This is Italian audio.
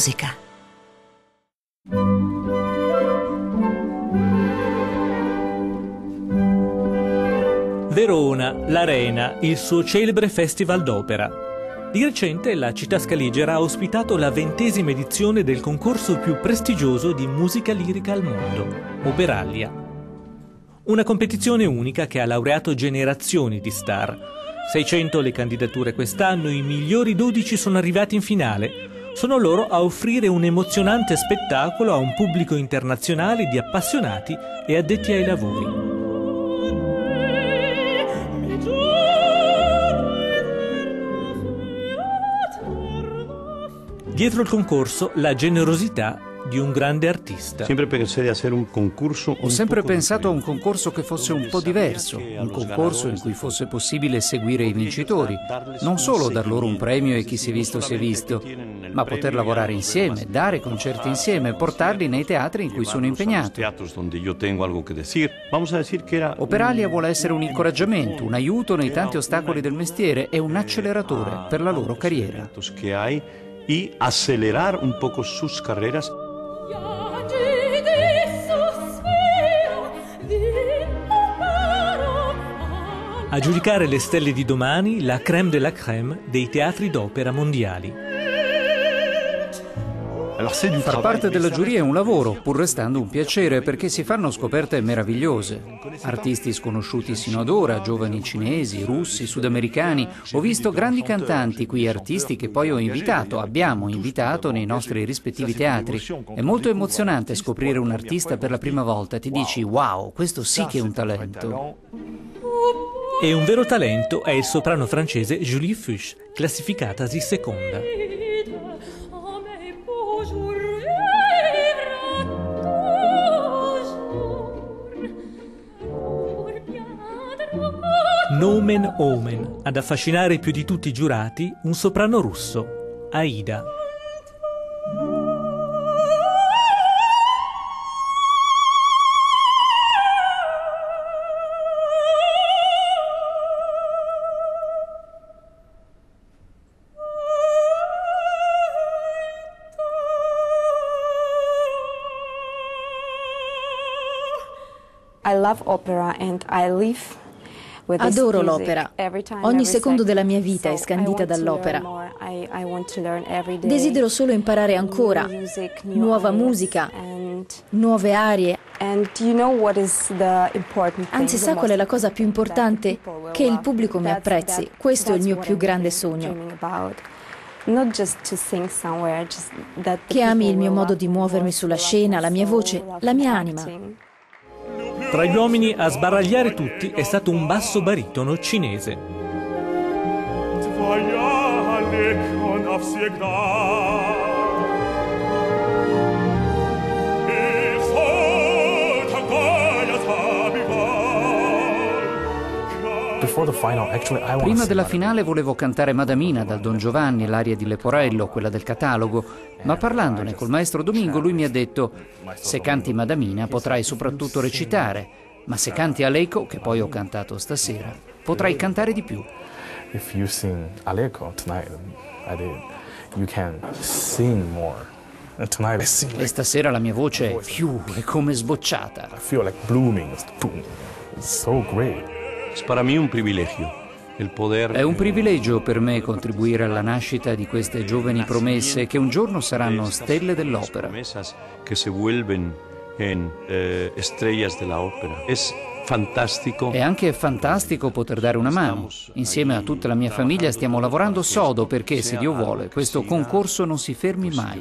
musica. Verona, l'Arena, il suo celebre festival d'opera. Di recente la città scaligera ha ospitato la 20ª edizione del concorso più prestigioso di musica lirica al mondo, Operalia. Una competizione unica che ha laureato generazioni di star. 600 le candidature quest'anno, i migliori 12 sono arrivati in finale. Sono loro a offrire un emozionante spettacolo a un pubblico internazionale di appassionati e addetti ai lavori. Dietro il concorso, la generosità di un grande artista. Ho sempre pensato a un concorso che fosse un po' diverso, un concorso in cui fosse possibile seguire i vincitori, non solo dar loro un premio e chi si è visto, ma poter lavorare insieme, dare concerti insieme, portarli nei teatri in cui sono impegnato. Operalia vuole essere un incoraggiamento, un aiuto nei tanti ostacoli del mestiere e un acceleratore per la loro carriera. Y acelerar un poco sus carreras. A giudicare le stelle di domani, la crème de la crème dei teatri d'opera mondiali. Far parte della giuria è un lavoro, pur restando un piacere, perché si fanno scoperte meravigliose. Artisti sconosciuti sino ad ora, giovani cinesi, russi, sudamericani. Ho visto grandi cantanti qui, artisti che poi abbiamo invitato nei nostri rispettivi teatri. È molto emozionante scoprire un artista per la prima volta. Ti dici, wow, questo sì che è un talento. E un vero talento è il soprano francese Julie Fuchs, classificatasi seconda. Nomen Omen, ad affascinare più di tutti i giurati un soprano russo, Aida. I love opera and I live. Adoro l'opera. Ogni secondo della mia vita è scandita dall'opera. Desidero solo imparare ancora nuova musica, nuove aree. Anzi, sa qual è la cosa più importante? Che il pubblico mi apprezzi. Questo è il mio più grande sogno. Che ami il mio modo di muovermi sulla scena, la mia voce, la mia anima. Tra gli uomini a sbaragliare tutti è stato un basso baritono cinese. Prima della finale volevo cantare Madamina dal Don Giovanni, l'aria di Leporello, quella del catalogo, ma parlandone col maestro Domingo lui mi ha detto: se canti Madamina potrai soprattutto recitare, ma se canti Aleiko, che poi ho cantato stasera, potrai cantare di più. If you sing Aleiko tonight, you can sing more. E stasera la mia voce è come sbocciata. I feel like blooming. It's so great. È un privilegio per me contribuire alla nascita di queste giovani promesse che un giorno saranno stelle dell'opera. E anche è fantastico poter dare una mano. Insieme a tutta la mia famiglia stiamo lavorando sodo perché, se Dio vuole, questo concorso non si fermi mai.